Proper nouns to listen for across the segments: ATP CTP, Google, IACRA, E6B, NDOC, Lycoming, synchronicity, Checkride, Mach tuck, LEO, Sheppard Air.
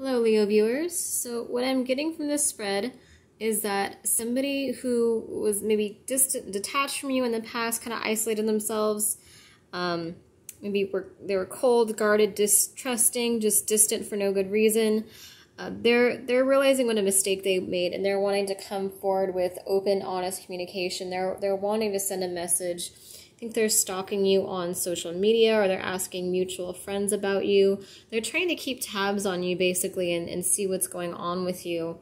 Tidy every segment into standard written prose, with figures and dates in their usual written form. Hello, Leo viewers. So what I'm getting from this spread is that somebody who was maybe distant, detached from you in the past, kind of isolated themselves, they were cold, guarded, distrusting, just distant for no good reason. They're realizing what a mistake they made, and they're wanting to come forward with open, honest communication. They're wanting to send a message. I think they're stalking you on social media, or they're asking mutual friends about you. They're trying to keep tabs on you, basically, and see what's going on with you.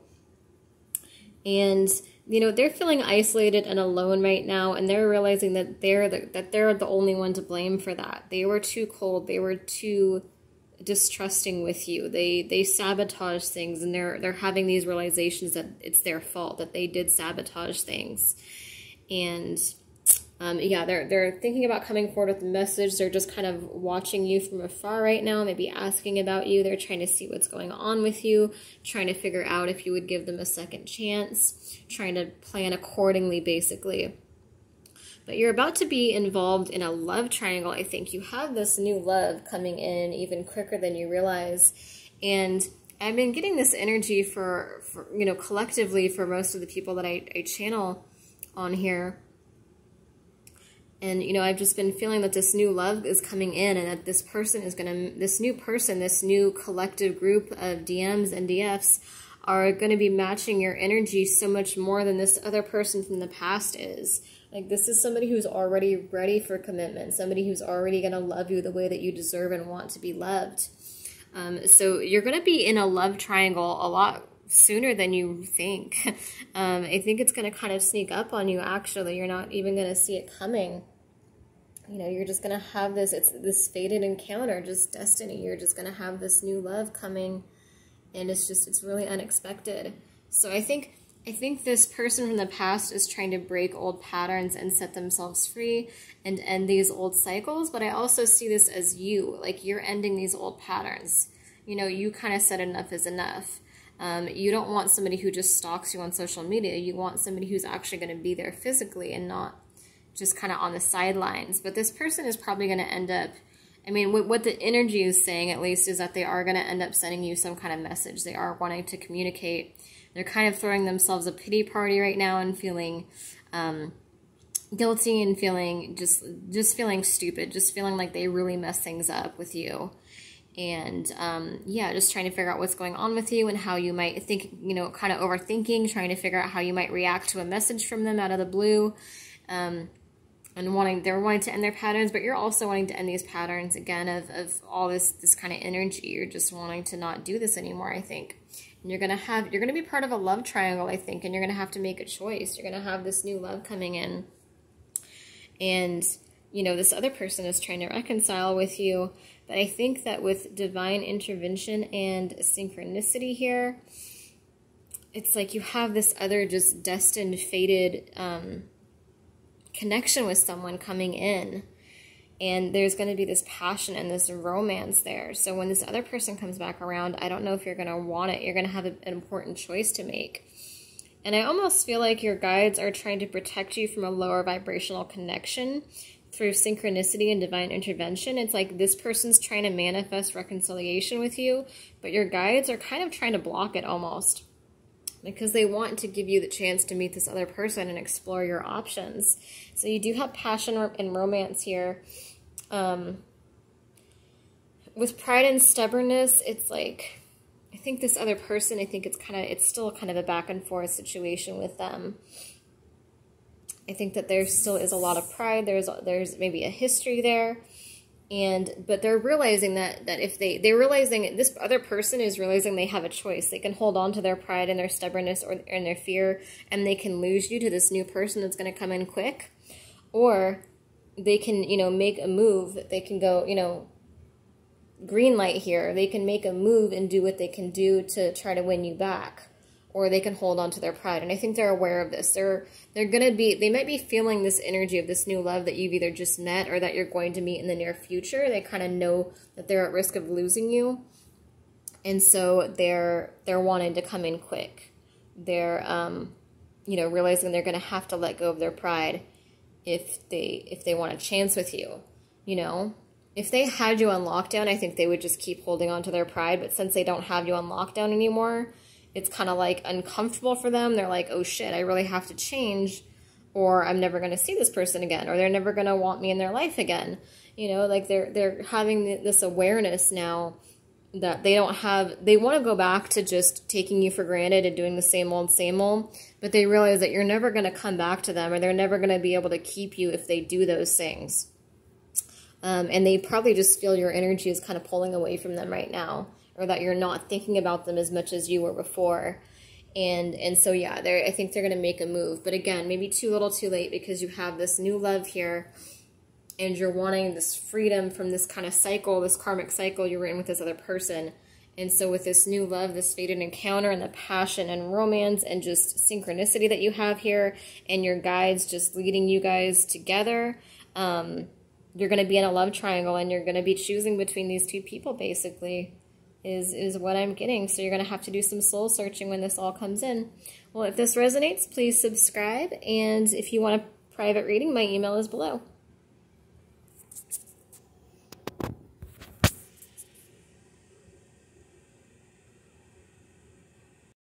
And, you know, they're feeling isolated and alone right now, and they're realizing that they're the only one to blame for that. They were too cold. They were too distrusting with you. They sabotage things, and they're having these realizations that it's their fault, that they did sabotage things. And yeah, they're thinking about coming forward with a message. They're just kind of watching you from afar right now, maybe asking about you. They're trying to see what's going on with you, trying to figure out if you would give them a second chance, trying to plan accordingly, basically. But you're about to be involved in a love triangle, I think. You have this new love coming in even quicker than you realize. And I've been getting this energy for you know, collectively for most of the people that I channel on here. And, you know, I've just been feeling that this new love is coming in, and that this person is going to, this new collective group of DMs and DFs are going to be matching your energy so much more than this other person from the past is. Like, this is somebody who's already ready for commitment, somebody who's already going to love you the way that you deserve and want to be loved. So you're going to be in a love triangle a lot sooner than you think. I think it's going to kind of sneak up on you, actually. You're not even going to see it coming. You know, you're just going to have this, it's this fated encounter, just destiny. You're just going to have this new love coming, and it's just, it's really unexpected. So I think this person from the past is trying to break old patterns and set themselves free and end these old cycles. But I also see this as you, like, you're ending these old patterns. You know, you kind of said enough is enough. You don't want somebody who just stalks you on social media. You want somebody who's actually going to be there physically and not just kind of on the sidelines. But this person is probably going to end up, I mean, what the energy is saying, at least, is that they are going to end up sending you some kind of message. They are wanting to communicate. They're kind of throwing themselves a pity party right now and feeling guilty and feeling just feeling stupid, just feeling like they really messed things up with you. And, yeah, just trying to figure out what's going on with you and how you might think, you know, kind of overthinking, trying to figure out how you might react to a message from them out of the blue. And they're wanting to end their patterns, but you're also wanting to end these patterns again of all this kind of energy. You're just wanting to not do this anymore, I think. And you're going to be part of a love triangle, I think, and you're going to have to make a choice. You're going to have this new love coming in. And, you know, this other person is trying to reconcile with you. But I think that with divine intervention and synchronicity here, it's like you have this other just destined, fated connection with someone coming in. And there's going to be this passion and this romance there. So when this other person comes back around, I don't know if you're going to want it. You're going to have an important choice to make. And I almost feel like your guides are trying to protect you from a lower vibrational connection through synchronicity and divine intervention. It's like this person's trying to manifest reconciliation with you, but your guides are kind of trying to block it almost, because they want to give you the chance to meet this other person and explore your options. So you do have passion and romance here. With pride and stubbornness, it's like, I think this other person, I think it's still kind of a back and forth situation with them. I think that there still is a lot of pride. There's maybe a history there, but they're realizing that if they're realizing, this other person is realizing they have a choice. They can hold on to their pride and their stubbornness and their fear, and they can lose you to this new person that's going to come in quick, or they can, you know, make a move. They can go, you know, green light here. They can make a move and do what they can do to try to win you back. Or they can hold on to their pride. And I think they're aware of this. They might be feeling this energy of this new love that you've either just met or that you're going to meet in the near future. They kind of know that they're at risk of losing you. And so they're wanting to come in quick. They're, you know, realizing they're going to have to let go of their pride if they want a chance with you, you know. If they had you on lockdown, I think they would just keep holding on to their pride. But since they don't have you on lockdown anymore, it's kind of like uncomfortable for them. They're like, oh shit, I really have to change, or I'm never going to see this person again, or they're never going to want me in their life again. You know, like they're having this awareness now that they don't have, they want to go back to just taking you for granted and doing the same old, but they realize that you're never going to come back to them, or they're never going to be able to keep you if they do those things. And they probably just feel your energy is kind of pulling away from them right now, or that you're not thinking about them as much as you were before. And so, yeah, I think they're going to make a move. But again, maybe too little too late, because you have this new love here and you're wanting this freedom from this kind of cycle, this karmic cycle you were in with this other person. And so with this new love, this fated encounter, and the passion and romance and just synchronicity that you have here, and your guides just leading you guys together, you're going to be in a love triangle, and you're going to be choosing between these two people, basically. Is what I'm getting. So you're going to have to do some soul searching when this all comes in. Well, if this resonates, please subscribe. And if you want a private reading, my email is below.